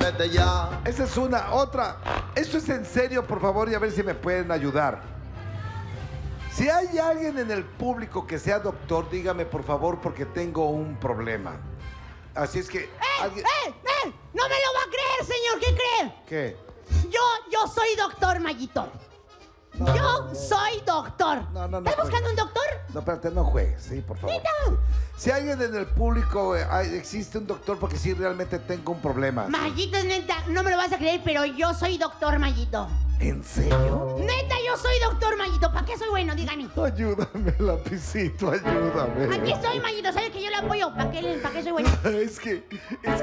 Vete ya. Esa es una. Otra. Esto es en serio, por favor, y a ver si me pueden ayudar. Si hay alguien en el público que sea doctor, dígame, por favor, porque tengo un problema. Así es que... alguien... ¡No me lo va a creer, señor! ¿Qué cree? ¿Qué? Yo soy doctor, Mayito. No, yo soy doctor. No. ¿Estás buscando un doctor? No, espérate, no juegues, sí, por favor. ¿Nita? Si alguien en el público existe un doctor, porque sí, realmente tengo un problema. Mayito, neta, no me lo vas a creer, pero yo soy doctor, Mayito. ¿En serio? Neta, yo soy doctor, Mayito. ¿Para qué soy bueno? Díganme. Ayúdame, Lapicito, ayúdame. Aquí estoy, Mayito. ¿Sabes que yo le apoyo? ¿Para qué soy bueno? Es que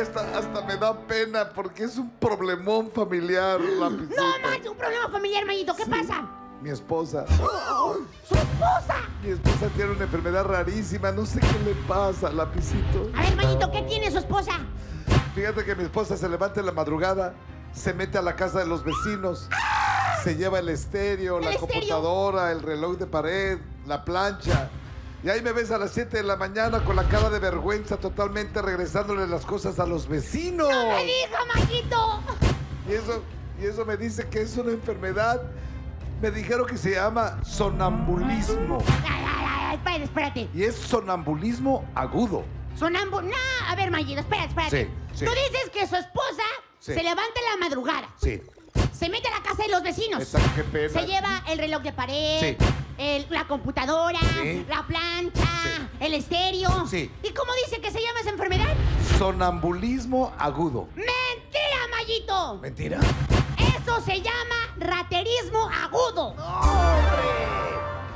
hasta me da pena porque es un problemón familiar, Lapicito. No, más un problema familiar, Mayito. ¿Qué pasa? Mi esposa. ¡Oh! ¡Su esposa! Mi esposa tiene una enfermedad rarísima. No sé qué le pasa, Lapicito. A ver, Mayito, ¿qué tiene su esposa? Fíjate que mi esposa se levanta en la madrugada, se mete a la casa de los vecinos, se lleva el estéreo, la computadora, el reloj de pared, la plancha. Y ahí me ves a las 7 de la mañana con la cara de vergüenza totalmente regresándole las cosas a los vecinos. ¡No me digas, Mayito! Y eso me dice que es una enfermedad. Me dijeron que se llama sonambulismo. Ay, espérate. Y es sonambulismo agudo. No, a ver, Mayito, espérate. Sí. Tú dices que su esposa... Sí. Se levanta en la madrugada. Sí. Se mete a la casa de los vecinos. Exacto, qué pena. Se lleva el reloj de pared, sí, la computadora, sí, la plancha, sí, el estéreo. Sí. ¿Y cómo dice que se llama esa enfermedad? Sonambulismo agudo. ¡Mentira, Mayito! ¿Mentira? Eso se llama raterismo agudo. ¡No, hombre!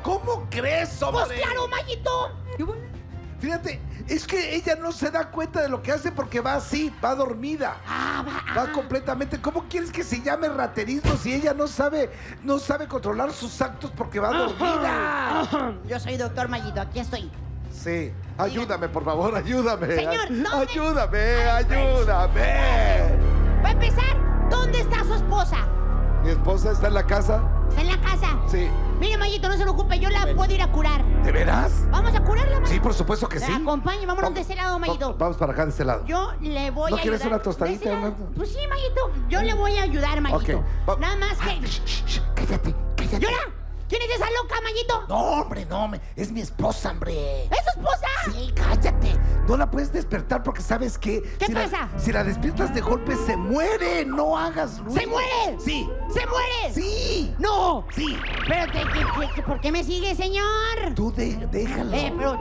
¿Cómo crees, hombre? Pues claro, Mayito. Fíjate, es que ella no se da cuenta de lo que hace porque va así, va dormida. Va completamente. ¿Cómo quieres que se llame raterismo si ella no sabe controlar sus actos porque va dormida? Yo soy doctor Mayito, aquí estoy. Sí, ayúdame, por favor, ayúdame. Señor, ¿dónde? Ayúdame. Va a empezar, ¿dónde está su esposa? Mi esposa está en la casa. ¿Está en la casa? Sí. Mire, Mayito, no se preocupe, yo la puedo ir a curar. ¿De veras? ¿Vamos a curarla, Mayito? Sí, por supuesto que sí. Acompañe, vámonos de ese lado, Mayito. Vamos para acá, de ese lado. Yo le voy a ayudar. ¿No quieres una tostadita, hermano? Pues sí, Mayito. Yo le voy a ayudar, Mayito. Ok. Nada más que... Cállate. ¡Llora! ¿Quién es esa loca, Mayito? No, hombre, no. Es mi esposa, hombre. ¿Es su esposa? Sí, cállate. No la puedes despertar porque ¿sabes qué? ¿Qué pasa? Si la despiertas de golpe, se muere. No hagas ruido. ¿Se muere? Sí. ¿Se muere? Sí. No. Sí. Pero, ¿por qué me sigue, señor? Tú déjala. Pero,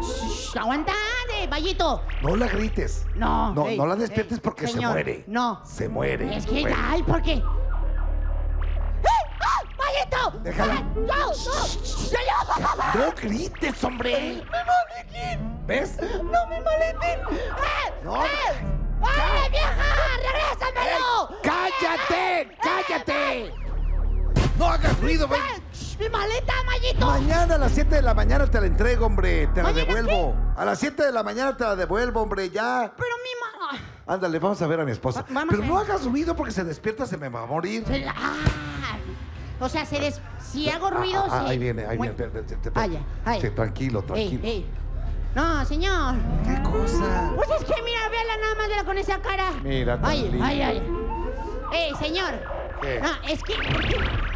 aguanta, Mayito. No la grites. No. No la despiertes porque se muere. No. Se muere. Es que tal, porque... ¡Mayito! ¡Déjala! ¡No! ¡No grites, hombre! ¡Mi maletín! ¿Ves? ¡No, mi maletín! ¡No! ¡Ay, vieja! ¡Regrésamelo! ¡Cállate! ¡No hagas ruido, güey! ¡Mi maleta, Mayito! Mañana a las 7 de la mañana te la entrego, hombre. Te la devuelvo. ¿Qué? A las 7 de la mañana te la devuelvo, hombre, ya. Pero mi mamá... Ándale, vamos a ver a mi esposa. Pero no hagas ruido porque se despierta, se me va a morir. O sea, si hago ruido... Ahí viene. Sí, tranquilo. Ey. No, señor. ¿Qué cosa? Pues es que mira, véala nada más, con esa cara. Mira, señor. ¿Qué? No, es que...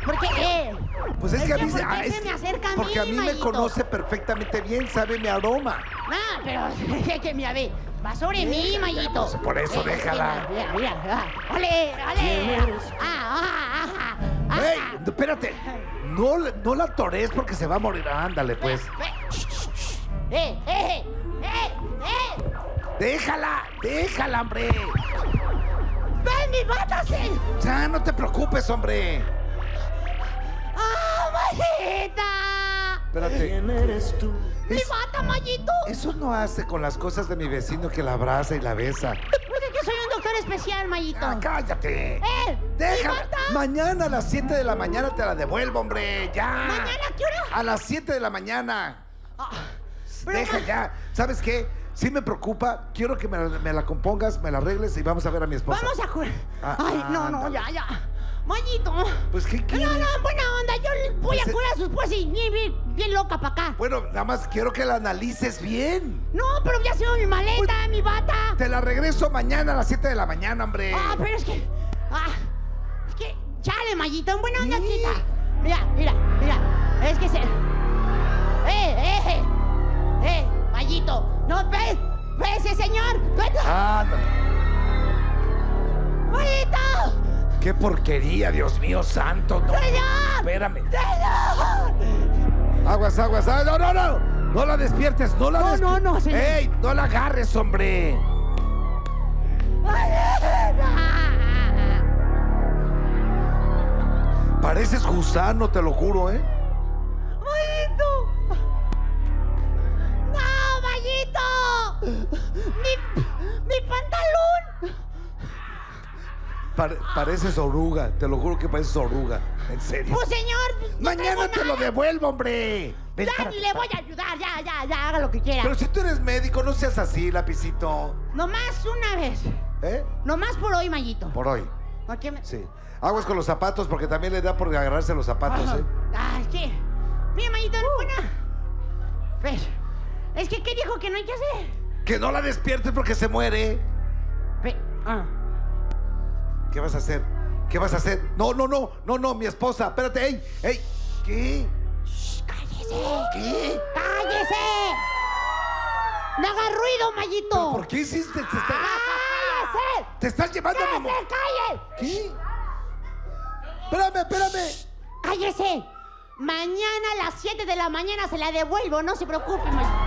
¿Por qué? Pues es que a mí... se me acerca a mí, porque a mí Mayito me conoce perfectamente bien, sabe mi aroma. Ah, pero... que mira, ve... Va sobre mí, Mayito. Por eso, déjala. Mira. ¡Ole! ¡Ey! Espérate. No la atores porque se va a morir. Ándale, pues. ¡Déjala, hombre! ¡Ven, mi bata, sí! Ya, no te preocupes, hombre. ¡Ah, Mayita! Espérate. ¿Quién eres tú? ¡Mi bata, Mayito! Eso no hace con las cosas de mi vecino que la abraza y la besa. soy un doctor especial, Mayito. Ah, cállate. Deja. Mañana a las 7 de la mañana te la devuelvo, hombre. Ya. ¿Mañana qué hora? A las 7 de la mañana. Oh, deja ya. ¿Sabes qué? Sí me preocupa. Quiero que me la compongas, me la arregles y vamos a ver a mi esposa. Vamos a jugar. Ah, ay, no, no, ándale. Ya. Mayito. Pues qué quieres. No, buena onda. Yo voy a curar a sus pues y bien loca para acá. Bueno, nada más quiero que la analices bien. No, pero ya se mi maleta, pues, mi bata. Te la regreso mañana a las 7 de la mañana, hombre. Ah, pero es que. Ah, es que. Chale, Mayito, en buena onda, ¿sí? Quita. Mira. Es que se. Mayito. No, ve ese señor. Ah, no. Mayito. ¡Qué porquería, Dios mío santo! No. ¡Señor! Espérame. ¡Señor! Aguas. ¡No! No la despiertes, no, señor. ¡Ey! ¡No la agarres, hombre! Pareces gusano, te lo juro, ¿eh? ¡Mayito! ¡No, Mayito! ¡Mi pantalón! Pareces oruga, te lo juro que pareces oruga, en serio. Pues señor, mañana te lo devuelvo, hombre. Ven, ya ni le voy a ayudar, ya, haga lo que quiera. Pero si tú eres médico, no seas así, Lapicito. Nomás una vez. ¿Eh? Nomás por hoy, Mayito. Por hoy. ¿Por qué me... Sí. Aguas con los zapatos, porque también le da por agarrarse los zapatos, ¿eh? Ay, ¿qué? Mira, Mayito, no buena. Es que, ¿qué dijo que no hay que hacer? Que no la despiertes porque se muere. ¿Qué vas a hacer? ¿Qué vas a hacer? No, mi esposa. Espérate, ey. ¿Qué? Shh, cállese. ¿Qué? ¡Cállese! ¡No haga ruido, Mayito! ¿Por qué hiciste? ¡Cállese! ¡Te estás llevando a mi mujer! ¡Cállese! ¿Qué? Espérame. ¡Cállese! Mañana a las 7 de la mañana se la devuelvo. No se preocupe, Mayito.